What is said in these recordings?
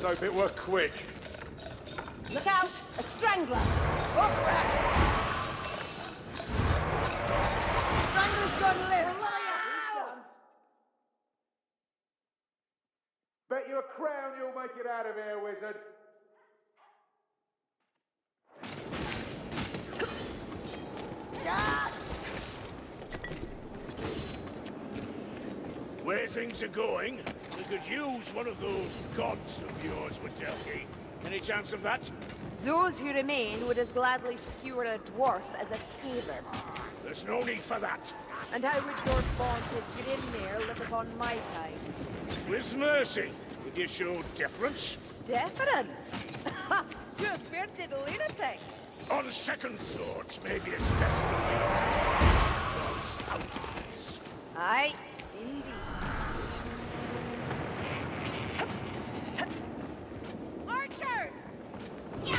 Let's hope it were quick. Look out! A strangler! Look back! Strangler's gone limp! Bet you a crown you'll make it out of here, wizard. Where things are going, we could use one of those gods of yours, Wadelki. Any chance of that? Those who remain would as gladly skewer a dwarf as a scabbard. There's no need for that. And how would your vaunted Grimnir look upon my kind? With mercy, would you show deference? Deference? Ha! To a bearded lunatic! On second thoughts, maybe it's best to leave out of this. Aye, indeed. Archers! Yeah!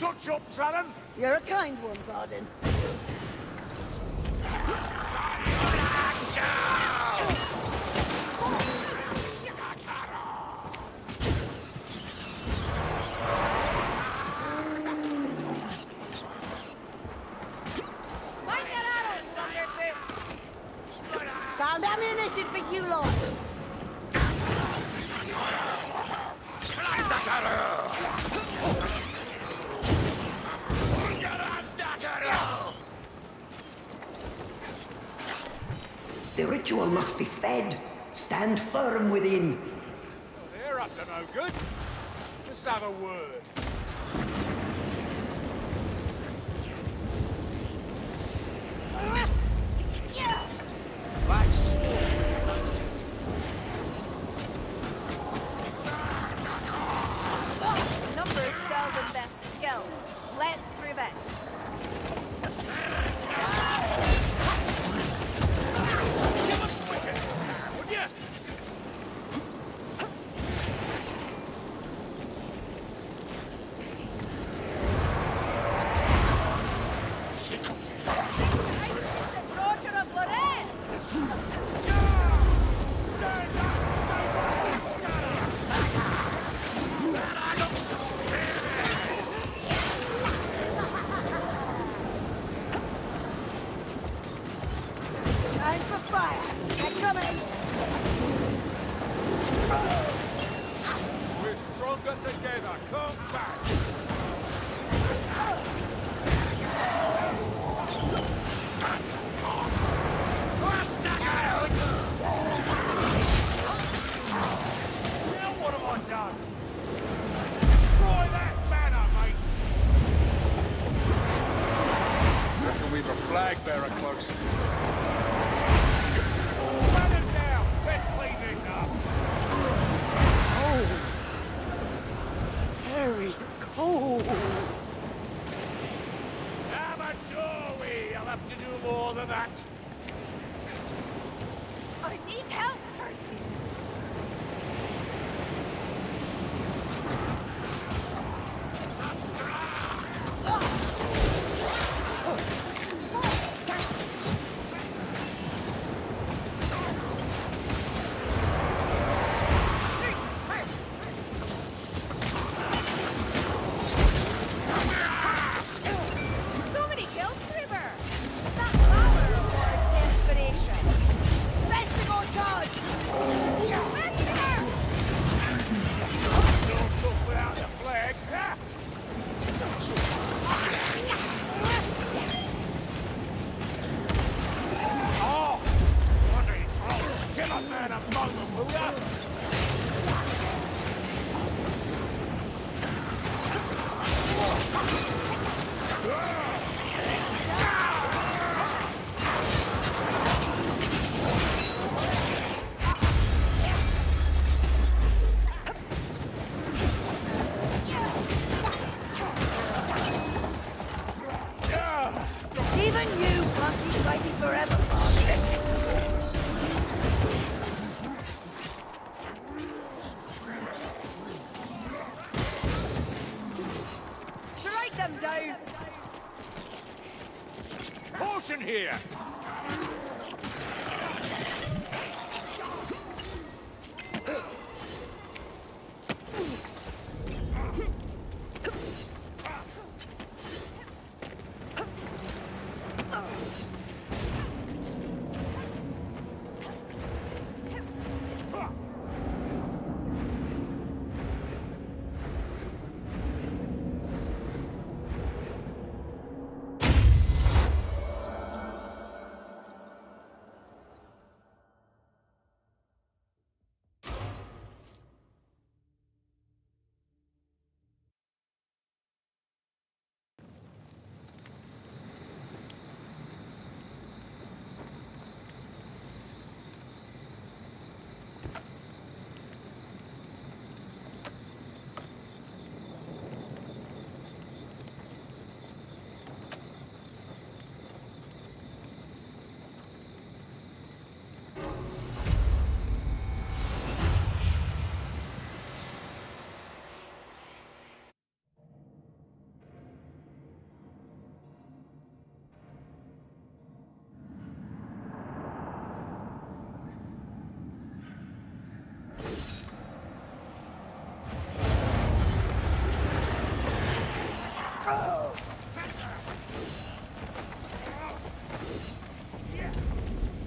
Come, Zarin. You're a kind one, Bardin. Mind your arrows, underboots! Found ammunition for you lot! Climb that arrow! The ritual must be fed. Stand firm within. Well, they're up to no good. Just have a word. Numbers seldom best skills. Let's prove it. works. Here.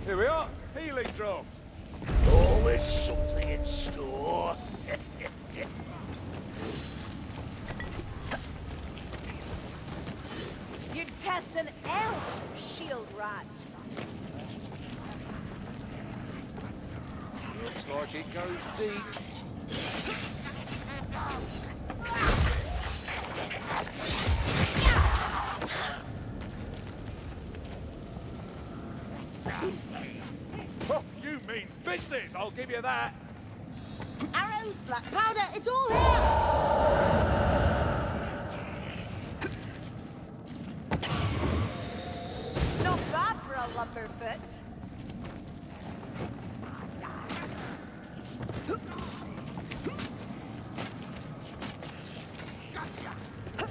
Here we are, healing draft. Always something in store. You'd test an elf, shield rat. Looks like it goes deep. Oh, you mean business, I'll give you that. Arrows, black powder, it's all here. Not bad for a lumberfoot. Gotcha.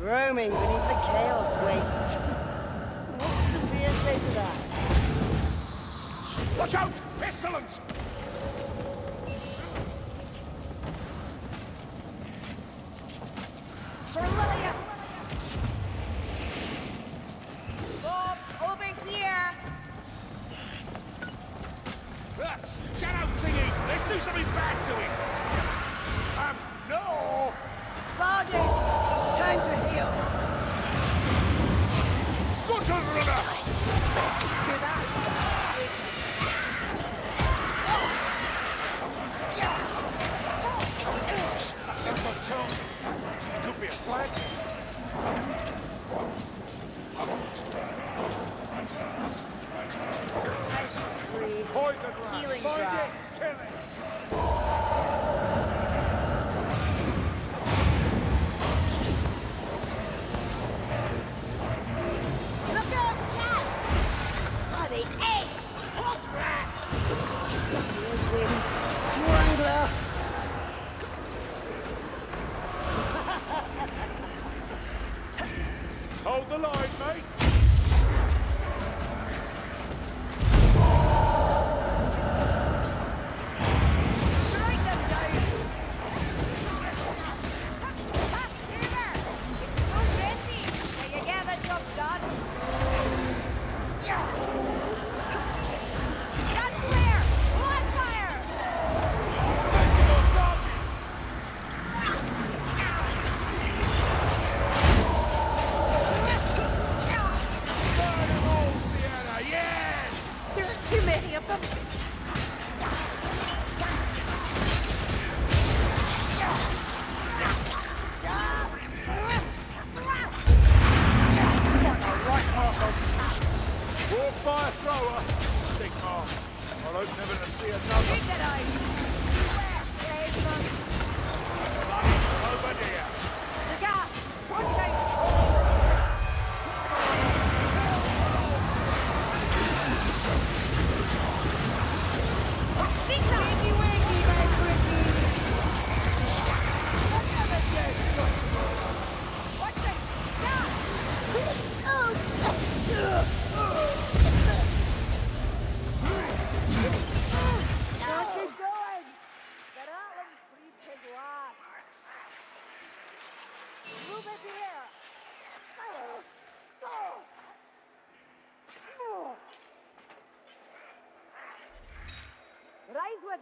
Roaming beneath the chaos wastes. Say to that. Watch out! Pestilence! Firmilious! Bob, over here! Shadow thingy! Let's do something bad to him! No! Bardin! Time to heal! Go to the runner! Good answer. Hold the line, mate!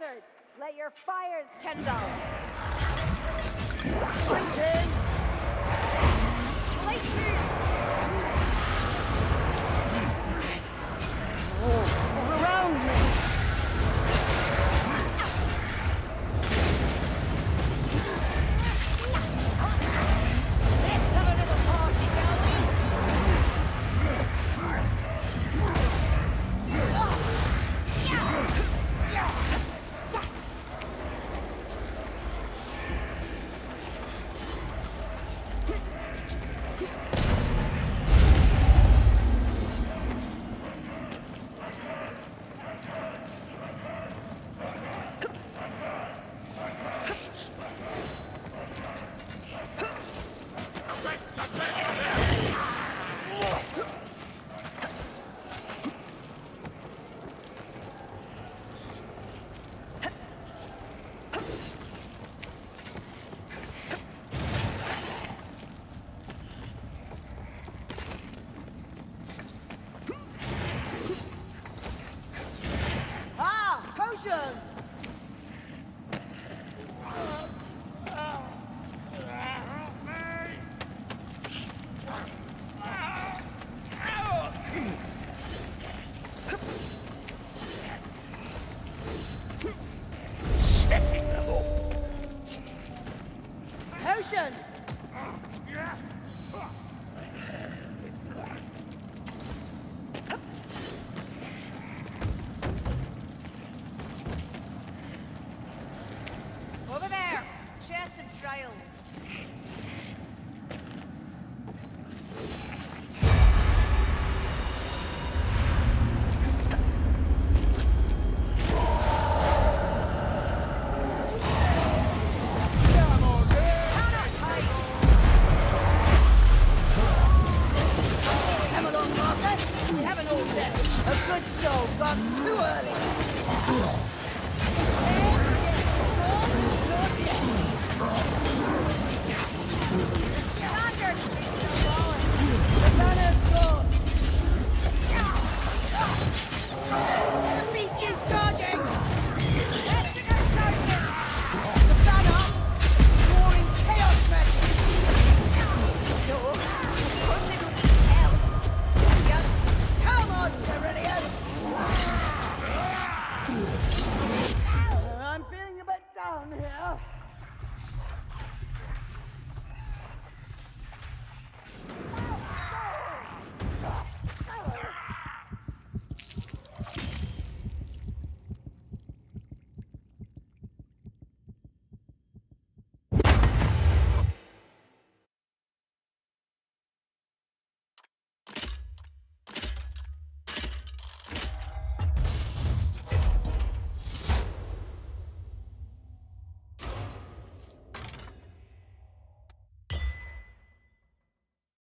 Wizards, let your fires kindle. Lightning! Lightning! All around me! Let's have a little party, shall we? Yeah. Good show,